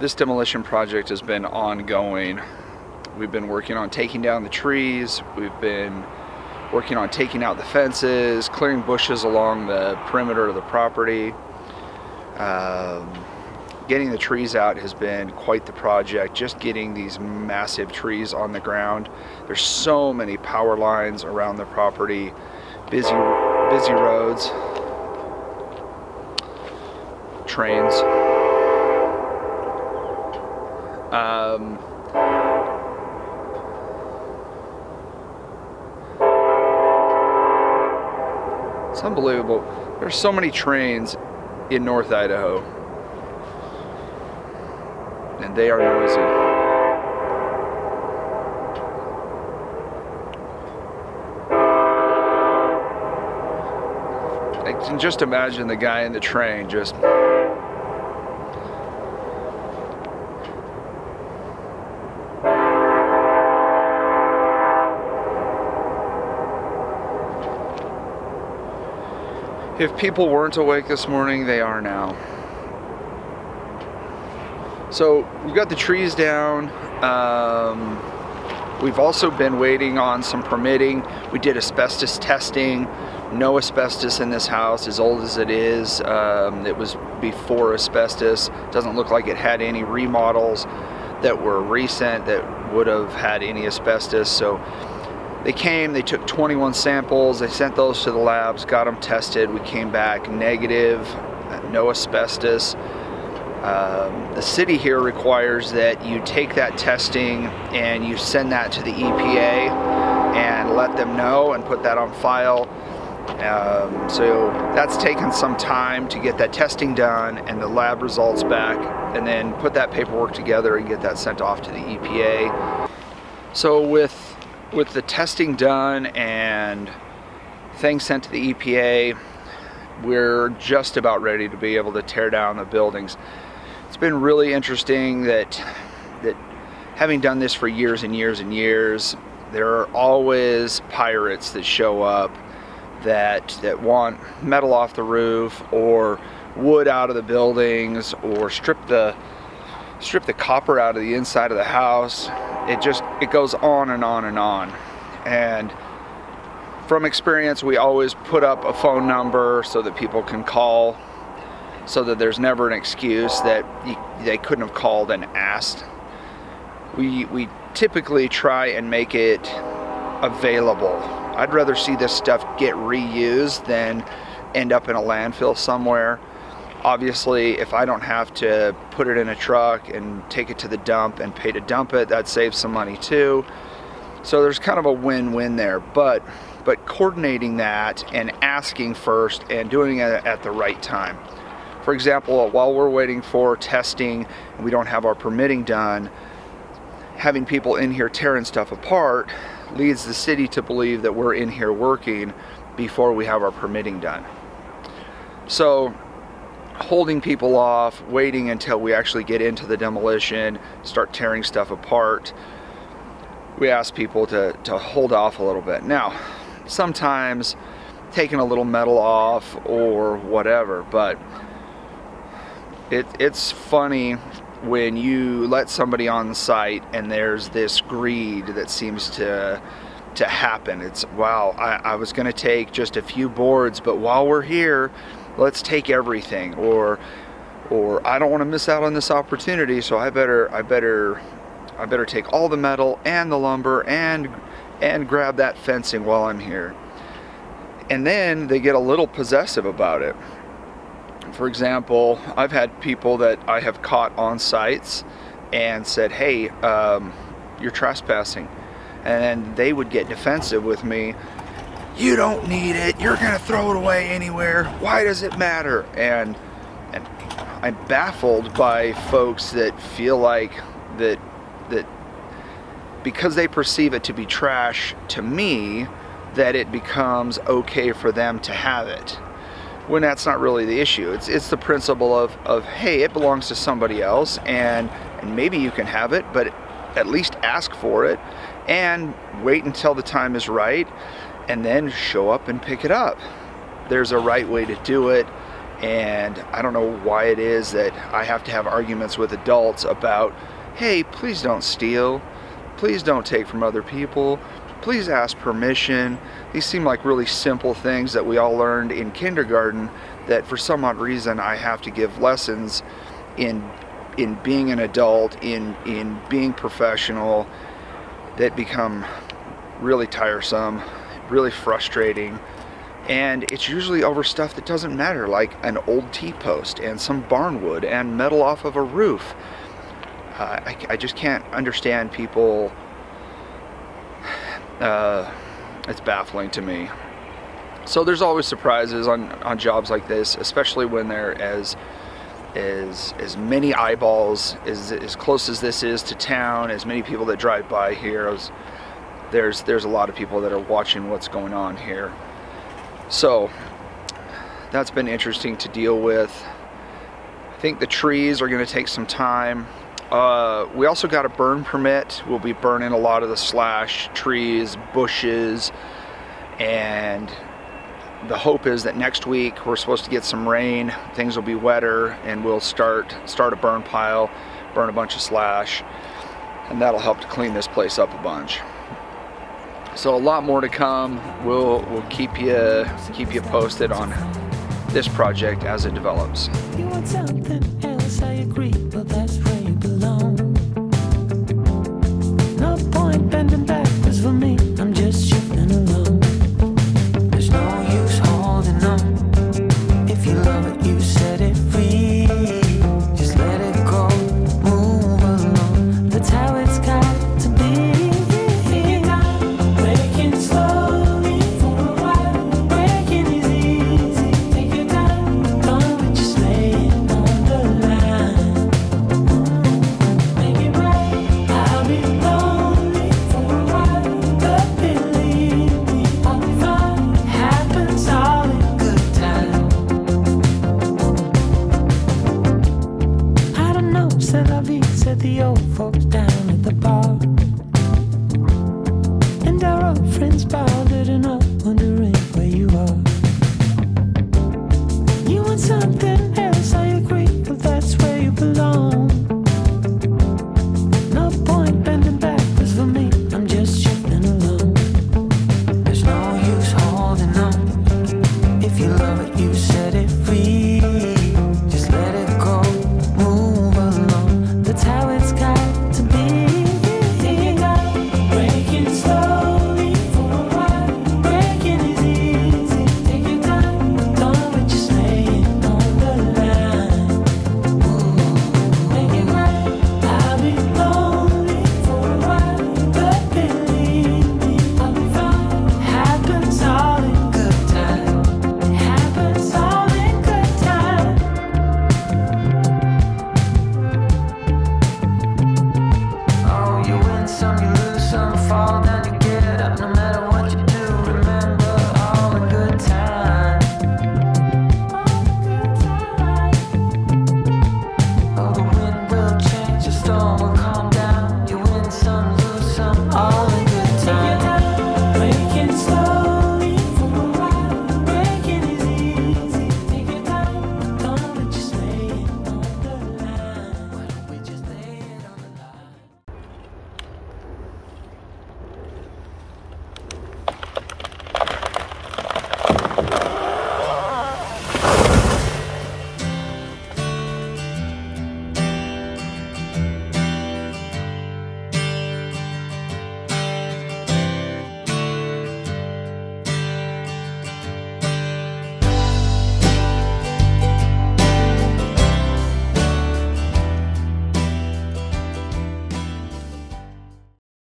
This demolition project has been ongoing. We've been working on taking down the trees, we've been working on taking out the fences, clearing bushes along the perimeter of the property. Getting the trees out has been quite the project, just getting these massive trees on the ground. There's so many power lines around the property, busy roads, trains. It's unbelievable. There's so many trains in North Idaho, and they are noisy. I can just imagine the guy in the train just... If people weren't awake this morning, they are now. So we've got the trees down. We've also been waiting on some permitting. We did asbestos testing. No asbestos in this house, as old as it is. It was before asbestos. Doesn't look like it had any remodels that were recent that would have had any asbestos. So they came, they took 21 samples, they sent those to the labs, got them tested. We came back negative, no asbestos. The city here requires that you take that testing and you send that to the EPA and let them know and put that on file. So that's taken some time to get that testing done and the lab results back, and then put that paperwork together and get that sent off to the EPA. So with the testing done and things sent to the EPA, we're just about ready to be able to tear down the buildings. It's been really interesting that having done this for years and years and years, there are always pirates that show up that want metal off the roof or wood out of the buildings or strip the copper out of the inside of the house. It goes on and on and on. And from experience, we always put up a phone number so that people can call, so that there's never an excuse that they couldn't have called and asked. We typically try and make it available. I'd rather see this stuff get reused than end up in a landfill somewhere. Obviously, if I don't have to put it in a truck and take it to the dump and pay to dump it, that saves some money too. So there's kind of a win-win there, but coordinating that and asking first and doing it at the right time. For example, while we're waiting for testing and we don't have our permitting done, having people in here tearing stuff apart leads the city to believe that we're in here working before we have our permitting done. So holding people off, waiting until we actually get into the demolition, start tearing stuff apart. We ask people to hold off a little bit. Now, sometimes taking a little metal off or whatever, but it's funny when you let somebody on site and there's this greed that seems to happen. It's, wow, I was gonna take just a few boards, but while we're here, let's take everything, or I don't want to miss out on this opportunity, so I better take all the metal and the lumber and grab that fencing while I'm here. And then they get a little possessive about it. For example, I've had people that I have caught on sites and said, hey, you're trespassing, and they would get defensive with me. You don't need it, you're gonna throw it away anywhere, why does it matter? And I'm baffled by folks that feel like that because they perceive it to be trash to me, that it becomes okay for them to have it, when that's not really the issue. It's the principle of hey, it belongs to somebody else, and maybe you can have it, but at least ask for it and wait until the time is right, and then show up and pick it up. There's a right way to do it, And I don't know why it is that I have to have arguments with adults about, hey, please don't steal, please don't take from other people, please ask permission. These seem like really simple things that we all learned in kindergarten that for some odd reason I have to give lessons in being an adult, in being professional, that become really tiresome, really frustrating. And it's usually over stuff that doesn't matter, like an old T-post and some barnwood and metal off of a roof. I just can't understand people. It's baffling to me. So there's always surprises on jobs like this, especially when they're as many eyeballs, as close as this is to town, as many people that drive by here. There's a lot of people that are watching what's going on here. So that's been interesting to deal with. I think the trees are going to take some time. We also got a burn permit. We'll be burning a lot of the slash, trees, bushes, and the hope is that next week we're supposed to get some rain, things will be wetter, and we'll start a burn pile, burn a bunch of slash, and that'll help to clean this place up a bunch. So a lot more to come. We'll keep you posted on this project as it develops. You want something else, I agree, but that's where you belong. No point bending backwards for me, I'm just shifting along. There's no use holding on. If you love it, you set it free. Just let it go, move along. That's how it's got to be. Said the old folks down.